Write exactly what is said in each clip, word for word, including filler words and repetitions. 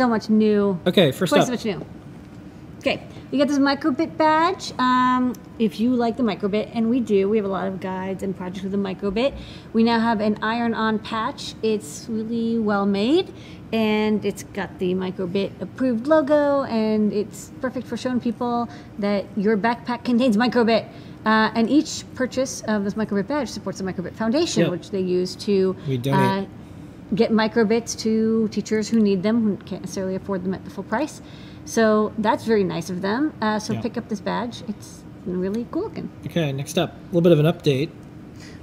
so much new. Okay, first up. So much new. Okay, we got this Microbit badge. Um, if you like the Microbit, and we do, we have a lot of guides and projects with the Microbit. We now have an iron-on patch. It's really well made, and it's got the Microbit approved logo, and it's perfect for showing people that your backpack contains Microbit. Uh, and each purchase of this Microbit badge supports the Microbit Foundation, yep. which they use to we donate. Uh, get Microbits to teachers who need them, who can't necessarily afford them at the full price. So that's very nice of them. Uh, so yeah. pick up this badge. It's really cool looking. Okay, next up, a little bit of an update.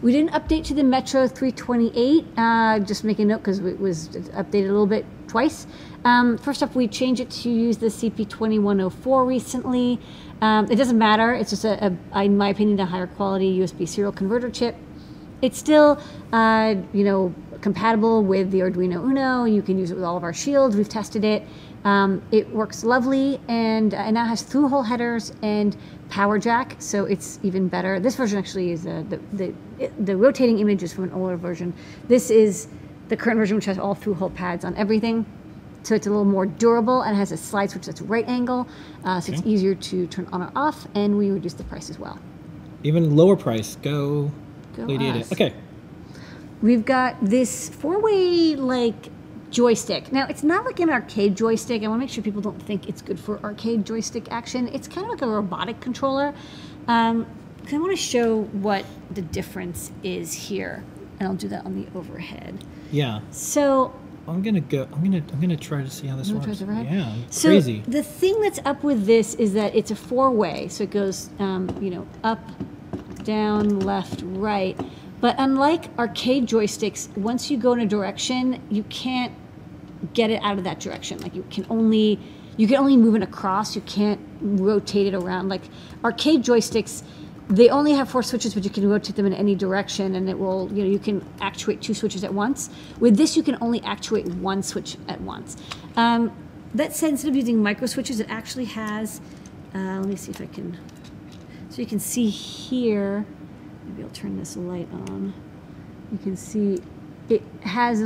We did an update to the Metro three twenty-eight. Uh, just make a note because it was updated a little bit twice. Um, first up, we changed it to use the C P twenty-one oh four recently. Um, it doesn't matter. It's just, a, a, in my opinion, a higher quality U S B serial converter chip. It's still, uh, you know, compatible with the Arduino Uno. You can use it with all of our shields. We've tested it. Um, it works lovely, and uh, it now has through-hole headers and power jack, so it's even better. This version actually is uh, the, the the rotating image is from an older version. This is the current version, which has all through-hole pads on everything, so it's a little more durable and has a slide switch that's right angle, uh, so okay. it's easier to turn on or off, and we reduced the price as well. Even lower price. Go, Go lady us. It. Okay. We've got this four-way, like, joystick. Now, it's not like an arcade joystick. I want to make sure people don't think it's good for arcade joystick action. It's kind of like a robotic controller. Um, I want to show what the difference is here, and I'll do that on the overhead. Yeah. So I'm gonna go. I'm gonna. I'm gonna try to see how this works. Yeah. It's so crazy. The thing that's up with this is that it's a four-way, so it goes, um, you know, up, down, left, right. But unlike arcade joysticks, once you go in a direction, you can't get it out of that direction. Like you can only you can only move it across. You can't rotate it around. Like arcade joysticks, they only have four switches, but you can rotate them in any direction, and it will, you know, you can actuate two switches at once. With this, you can only actuate one switch at once. Um, that said, instead of using micro switches, it actually has. Uh, let me see if I can. So you can see here. Maybe I'll turn this light on. You can see it has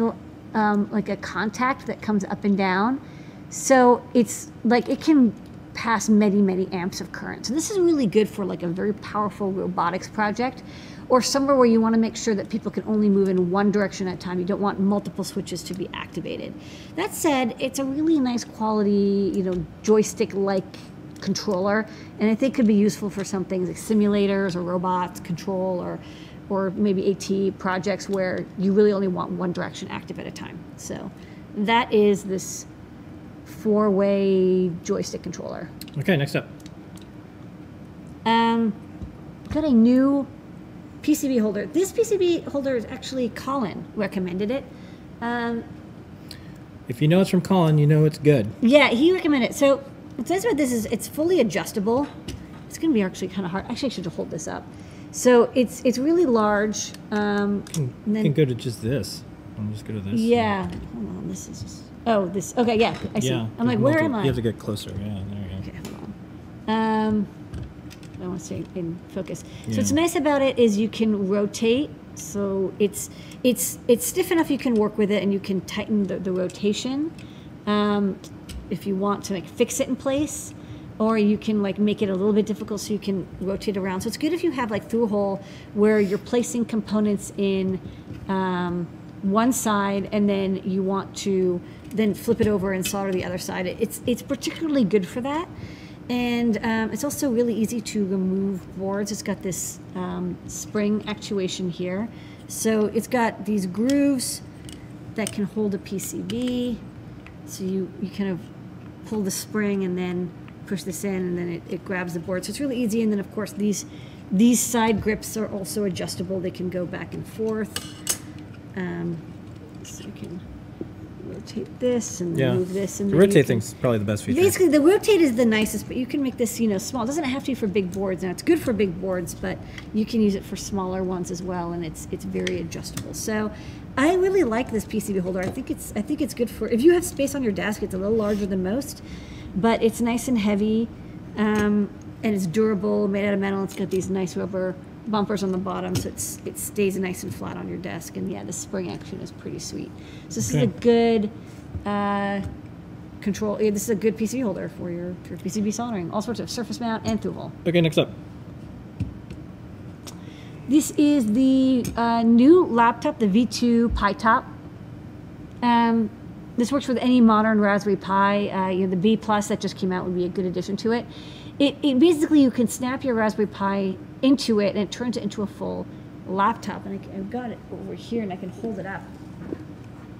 um, like a contact that comes up and down. So it's like it can pass many, many amps of current. So this is really good for like a very powerful robotics project or somewhere where you want to make sure that people can only move in one direction at a time. You don't want multiple switches to be activated. That said, it's a really nice quality, you know, joystick-like controller, and I think could be useful for some things like simulators or robots control, or or maybe AT projects where you really only want one direction active at a time. So that is this four-way joystick controller. Okay, next up. Um, got a new P C B holder. This P C B holder is actually Colin recommended it. Um, if you know it's from Colin, you know it's good. Yeah, he recommended it. So what it says about this is it's fully adjustable. It's going to be actually kind of hard. Actually, I should hold this up. So it's it's really large. Um, and then, I can go to just this. I'll just go to this. Yeah. Hold on. This is just, oh, this. Okay, yeah. I see. Yeah, I'm like, where multiple, am I? You have to get closer. Yeah, there you go. Okay, hold on. Um, I want to stay in focus. Yeah. So what's nice about it is you can rotate. So it's it's it's stiff enough you can work with it, and you can tighten the, the rotation. Um, if you want to like fix it in place, or you can like make it a little bit difficult so you can rotate around. So it's good if you have like through hole where you're placing components in um, one side and then you want to then flip it over and solder the other side. It's, it's particularly good for that. And um, it's also really easy to remove boards. It's got this um, spring actuation here. So it's got these grooves that can hold a P C B. So you, you kind of pull the spring and then push this in, and then it, it grabs the board. So it's really easy. And then, of course, these these side grips are also adjustable. They can go back and forth. Um, so you can rotate this and then yeah. move this. And the rotate thing's probably the best feature. Basically, the rotate is the nicest, but you can make this, you know, small. It doesn't have to be for big boards. Now, it's good for big boards, but you can use it for smaller ones as well, and it's it's very adjustable. So I really like this P C B holder. I think it's I think it's good for if you have space on your desk. It's a little larger than most, but it's nice and heavy, um, and it's durable, made out of metal. It's got these nice rubber bumpers on the bottom, so it's it stays nice and flat on your desk. And yeah, the spring action is pretty sweet. So this okay. is a good uh, control. Yeah, this is a good P C B holder for your, your P C B soldering. All sorts of surface mount and through hole. Okay, next up. This is the uh, new laptop, the V two Pi-Top. Um, this works with any modern Raspberry Pi. Uh, you know, the B Plus that just came out would be a good addition to it. It, it basically, you can snap your Raspberry Pi into it, and it turns it into a full laptop. And I, I've got it over here, and I can hold it up.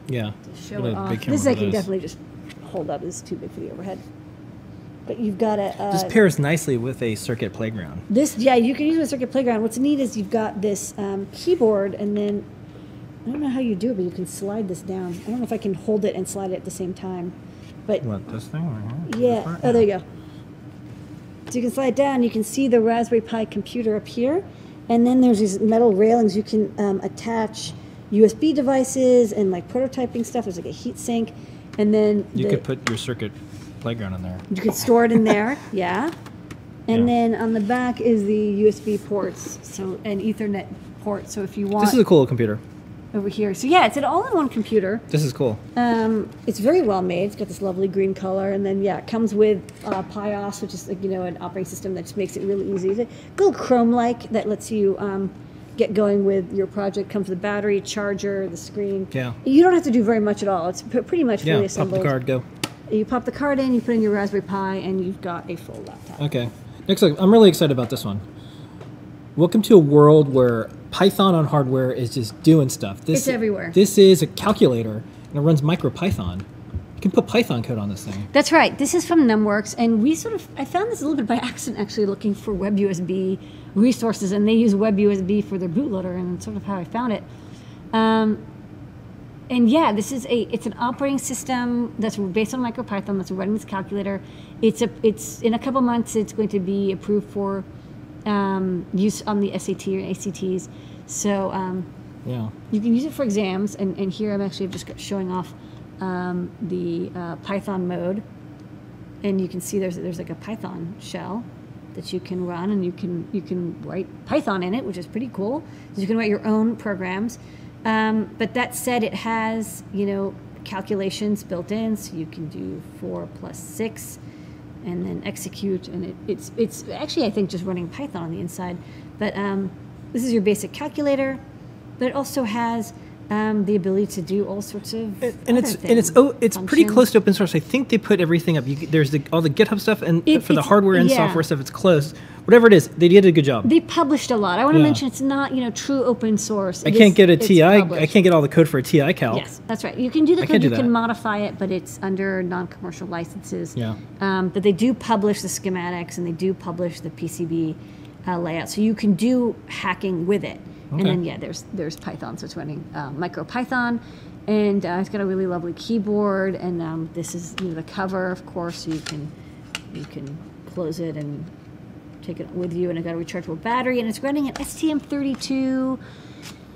Yeah. To show it off. This I can definitely just hold up. This is too big for the overhead. But you've got a... Uh, this pairs nicely with a circuit playground. This, yeah, you can use it with a circuit playground. What's neat is you've got this um, keyboard, and then... I don't know how you do it, but you can slide this down. I don't know if I can hold it and slide it at the same time. But what, this thing? Right here? Yeah. Oh, there you go. So you can slide down. You can see the Raspberry Pi computer up here. And then there's these metal railings you can um, attach U S B devices and like prototyping stuff. There's like a heat sink. And then... You the, could put your circuit playground in there. You could store it in there, yeah. And yeah. then on the back is the U S B ports, so an Ethernet port. So if you want... This is a cool computer. Over here. So yeah, it's an all-in-one computer. This is cool. Um, it's very well made. It's got this lovely green color, and then yeah, it comes with uh, PiOS, which is like, you know, an operating system that just makes it really easy. It's a little Chrome-like that lets you um, get going with your project. Comes with a battery, charger, the screen. Yeah. You don't have to do very much at all. It's pretty much fully yeah, assembled. Pop the card, go. You pop the card in, you put in your Raspberry Pi, and you've got a full laptop. Okay. Next up, I'm really excited about this one. Welcome to a world where Python on hardware is just doing stuff. This, it's everywhere. This is a calculator, and it runs MicroPython. You can put Python code on this thing. That's right. This is from NumWorks, and we sort of, I found this a little bit by accident, actually, looking for WebUSB resources, and they use WebUSB for their bootloader, and sort of how I found it. Um, and yeah, this is a, it's an operating system that's based on MicroPython, that's running this calculator. It's a, it's, in a couple months, it's going to be approved for Um, use on the S A T or A C Ts, so um, yeah, you can use it for exams. And, and here I'm actually just showing off um, the uh, Python mode, and you can see there's there's like a Python shell that you can run, and you can you can write Python in it, which is pretty cool. So you can write your own programs. Um, but that said, it has you know calculations built in, so you can do four plus six. And then execute, and it, it's it's actually I think just running Python on the inside. But um, this is your basic calculator, but it also has um, the ability to do all sorts of and, and it's things. and it's oh it's Functions. Pretty close to open source. I think they put everything up. You, there's the, all the GitHub stuff, and it, for the hardware and yeah. software stuff, it's close. Whatever it is, they did a good job. They published a lot. I want to yeah. mention it's not you know true open source. It I can't is, get a T I. Published. I can't get all the code for a T I calc. Yes, that's right. You can do the I code. Do you that. can modify it, but it's under non-commercial licenses. Yeah. Um, but they do publish the schematics, and they do publish the P C B uh, layout, so you can do hacking with it. Okay. And then yeah, there's there's Python, so it's running uh, MicroPython, and uh, it's got a really lovely keyboard, and um, this is you know, the cover, of course. So you can you can close it and take it with you, and I've got a rechargeable battery, and it's running an S T M thirty-two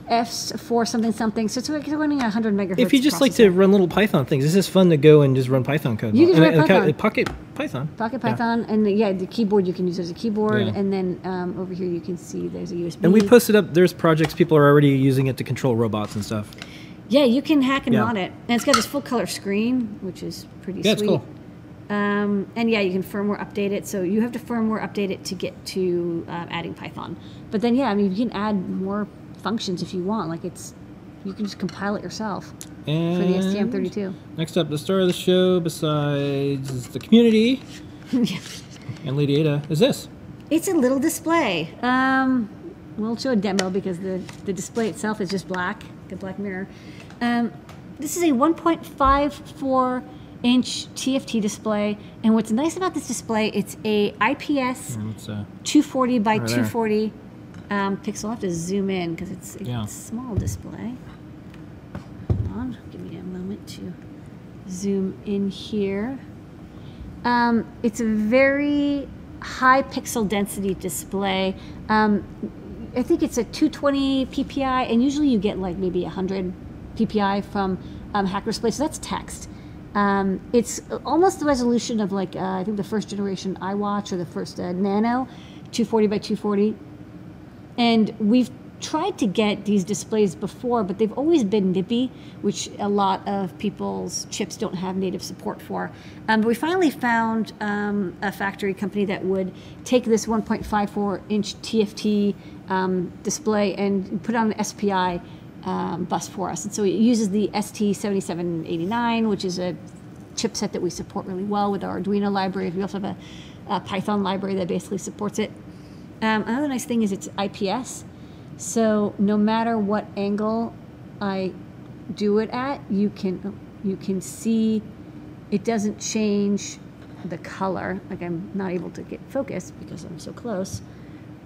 F four something something, so it's running one hundred megahertz. If you just processor. like to run little Python things, this is fun to go and just run Python code. You can run Python. Pocket Python. Pocket Python, yeah. and the, yeah, the keyboard you can use as a keyboard, yeah. and then um, over here you can see there's a U S B. And we posted up, there's projects, people are already using it to control robots and stuff. Yeah, you can hack and yeah. mod it, and it's got this full color screen, which is pretty yeah, sweet. Yeah, it's cool. Um, and yeah, you can firmware update it. So you have to firmware update it to get to um, adding Python. But then, yeah, I mean, you can add more functions if you want. Like it's, you can just compile it yourself and for the S T M thirty-two. Next up, the star of the show, besides the community yeah. and Lady Ada, is this. It's a little display. Um, we'll show a demo because the, the display itself is just black, like a black mirror. Um, this is a one point five four inch T F T display, and what's nice about this display, it's a I P S yeah, it's, uh, two forty by two forty um, pixel. I have to zoom in because it's a yeah. small display. Hold on, give me a moment to zoom in here. Um, it's a very high pixel density display. Um, I think it's a two twenty P P I, and usually you get like maybe one hundred P P I from um, Hack Display, so that's text. Um, it's almost the resolution of like, uh, I think the first generation iWatch or the first uh, Nano, two forty by two forty. And we've tried to get these displays before, but they've always been nippy, which a lot of people's chips don't have native support for. Um, but we finally found um, a factory company that would take this one point five four inch T F T um, display and put it on an S P I um, bus for us. And so it uses the S T seven seven eight nine, which is a chipset that we support really well with our Arduino library. We also have a, a Python library that basically supports it. Um, another nice thing is it's I P S. So no matter what angle I do it at, you can you can see it doesn't change the color. Like, I'm not able to get focused because I'm so close,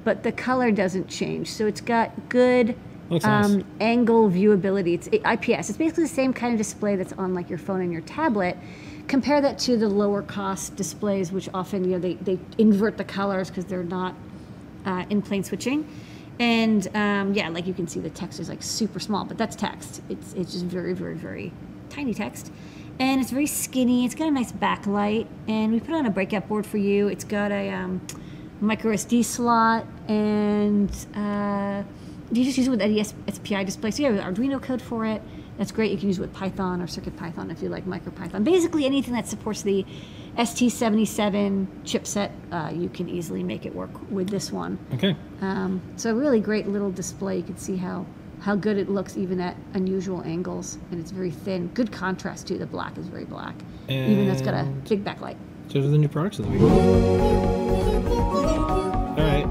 but the color doesn't change. So it's got good um, nice. angle viewability. It's I P S. It's basically the same kind of display that's on like your phone and your tablet. Compare that to the lower cost displays, which often, you know, they, they invert the colors because they're not uh, in plane switching. And um, yeah, like you can see the text is like super small, but that's text. It's, it's just very, very, very tiny text. And it's very skinny. It's got a nice backlight. And we put on a breakout board for you. It's got a um, micro S D slot. And uh, you just use it with any S P I display. So yeah, with Arduino code for it. That's great. You can use it with Python or CircuitPython if you like MicroPython. Basically anything that supports the S T seventy-seven chipset, uh, you can easily make it work with this one. Okay. Um, so a really great little display. You can see how, how good it looks even at unusual angles. And it's very thin. Good contrast too. The black is very black. And even though it's got a big backlight. Those are the new products of the week. All right.